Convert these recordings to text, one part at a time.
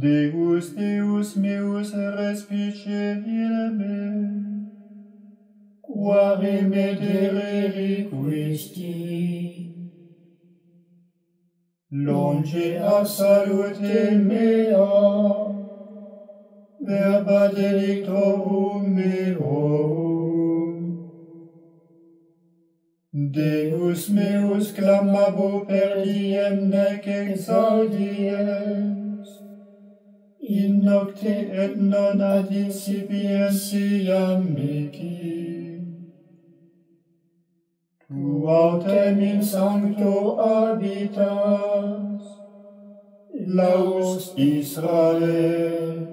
Deus, Deus meus, răspicerile mele, quare medere requisti, longe a salute mea, verba delictorum meorum. Deus meus clamabo per diem nec exaudiem, in nocte et non ad incipiens iam mihi. Tu autem in sancto habitas, laus Israel.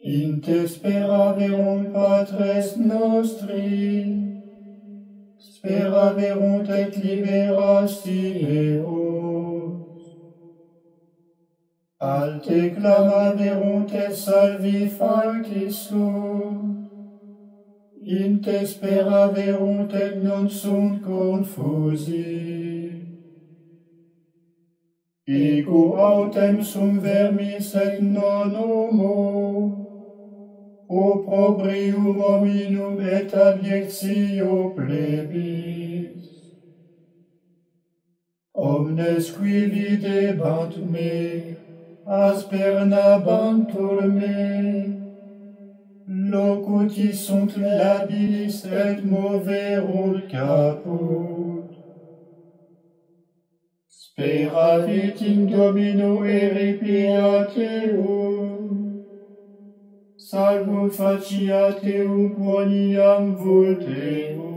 In te speraverunt patres nostri, speraverunt et liberas eos. Al te clamaverunt et salvi factisum, in te speraverunt et non sunt confusi. Ego autem sum vermis et non homo, opprobrium hominum et abiectio plebis. Omnes qui videbant me, aspernabantur me, locuti sunt labilis et moverul caput. Speravit in Domino eripia teum, salvum facia teum quoniam volteum.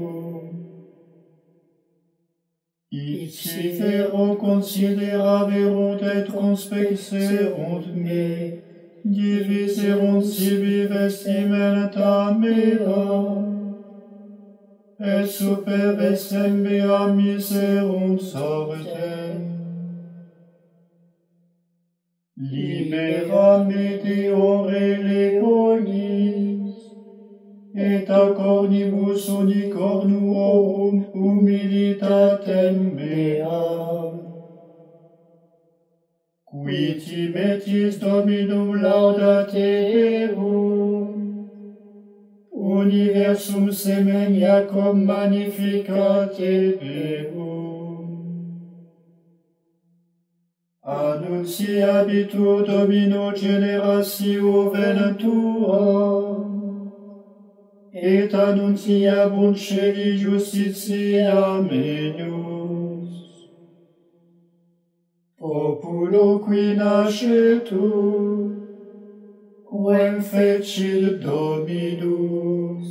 Ici ferro consideraverunt et conspexerunt me, diviserunt sibi vestimenta mea, et super vestem mea miserunt sortem. Libera me Deore leonis, et a cornibus unicornuorum humilitatem meam. Qui ti metis Dominum laudate eum, universum semen Iacom magnificate eum. Annunciabitur Domino generatio ventura, et annunciabunt celi justitia meius. Populo qui nascetur, quem fecit Dominus.